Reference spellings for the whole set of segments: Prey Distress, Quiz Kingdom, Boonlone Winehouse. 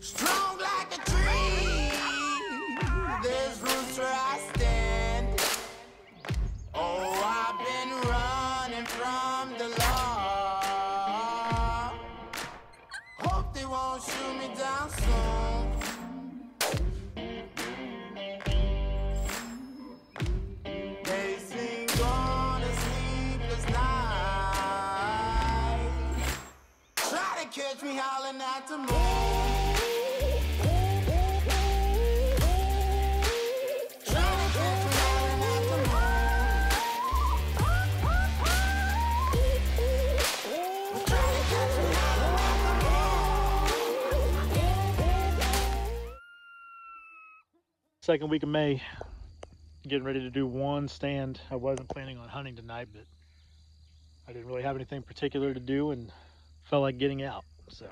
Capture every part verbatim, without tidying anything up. Strong like a tree, there's roots where I stand. Oh, I've been running from the law. Hope they won't shoot me down soon. They sing on a sleepless night, try to catch me howling at the moon. Second week of May, getting ready to do one stand. I wasn't planning on hunting tonight, but I didn't really have anything particular to do and felt like getting out. So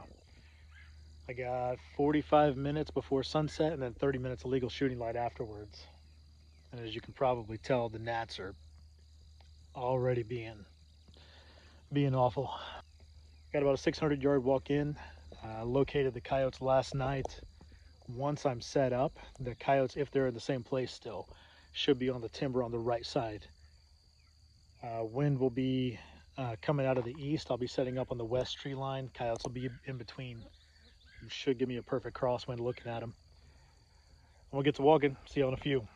I got forty-five minutes before sunset and then thirty minutes of legal shooting light afterwards. And as you can probably tell, the gnats are already being, being awful. Got about a six hundred yard walk in. I located the coyotes last night. Once I'm set up, the coyotes, if they're in the same place still, should be on the timber on the right side. Uh, wind will be uh, coming out of the east. I'll be setting up on the west tree line. Coyotes will be in between. You should give me a perfect crosswind looking at them. We'll get to walking. See you in a few.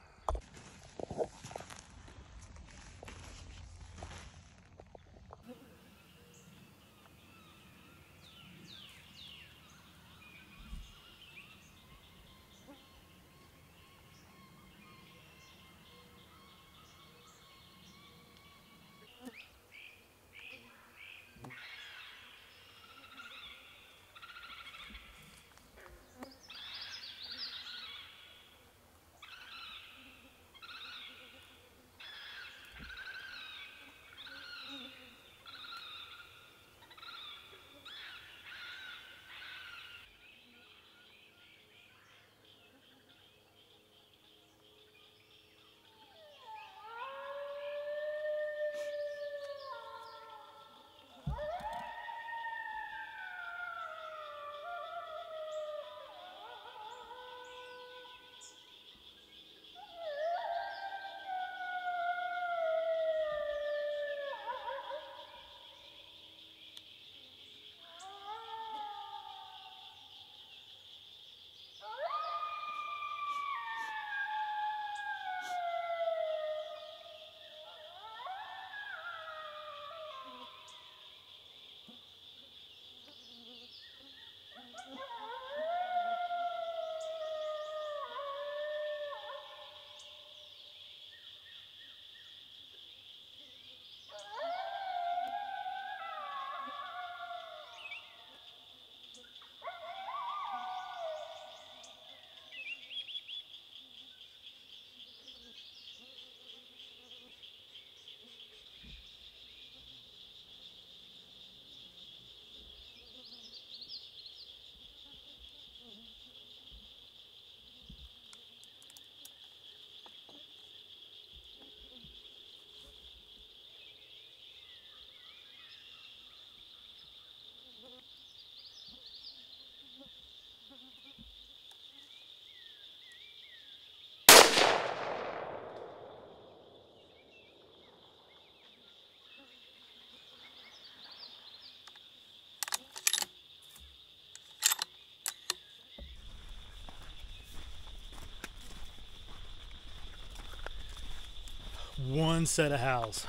One set of howls.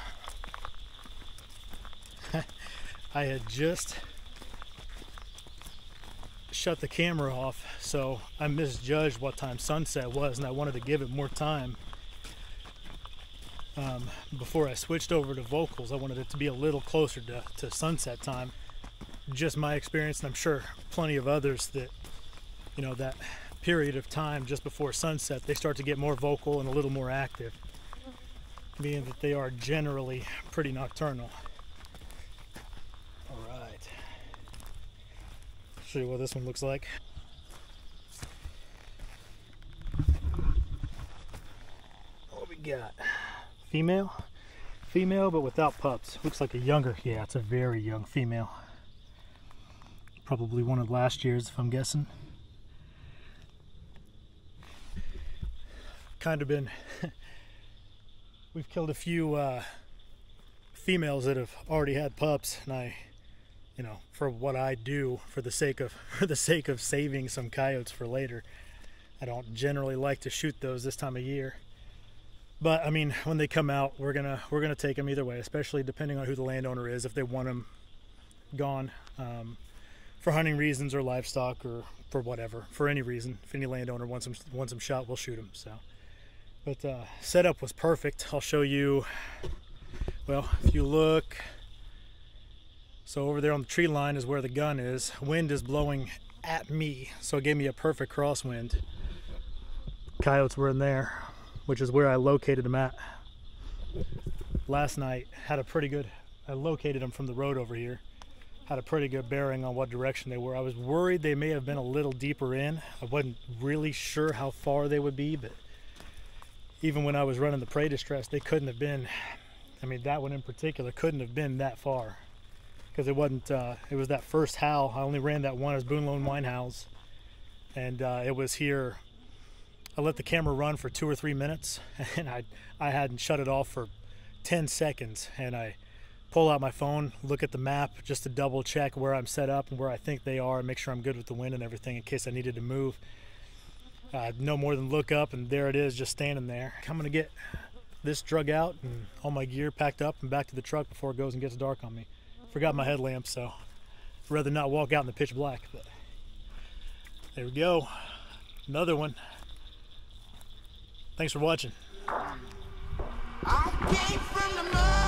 I had just shut the camera off, so I misjudged what time sunset was, and I wanted to give it more time um, before I switched over to vocals. I wanted it to be a little closer to, to sunset time. Just my experience, and I'm sure plenty of others, that you know, that period of time just before sunset, they start to get more vocal and a little more active, being that they are generally pretty nocturnal. All right, show you what this one looks like. What we got? Female, female, but without pups. Looks like a younger. Yeah, it's a very young female. Probably one of last year's, if I'm guessing. kind of been, we've killed a few uh, females that have already had pups, and I, you know, for what I do, for the sake of, for the sake of saving some coyotes for later, I don't generally like to shoot those this time of year. But I mean, when they come out, we're gonna we're gonna take them either way, especially depending on who the landowner is, if they want them gone um, for hunting reasons or livestock or for whatever, for any reason. If any landowner wants them wants them shot, we'll shoot them. So, but uh, setup was perfect. I'll show you. Well, if you look, so over there on the tree line is where the gun is. Wind is blowing at me, so it gave me a perfect crosswind. Coyotes were in there, which is where I located them at last night. Had a pretty good, I located them from the road over here. Had a pretty good bearing on what direction they were. I was worried they may have been a little deeper in. I wasn't really sure how far they would be, but even when I was running the Prey Distress, they couldn't have been, I mean, that one in particular couldn't have been that far, because it wasn't, uh, it was that first howl. I only ran that one as Boonlone Winehouse, and uh, it was here. I let the camera run for two or three minutes, and I, I hadn't shut it off for ten seconds, and I pull out my phone, look at the map just to double check where I'm set up and where I think they are, and make sure I'm good with the wind and everything in case I needed to move. Uh, no more than look up, and there it is, just standing there. I'm gonna get this drug out and all my gear packed up and back to the truck before it goes and gets dark on me. Forgot my headlamp, so I'd rather not walk out in the pitch black. But there we go, another one. Thanks for watching. I came from the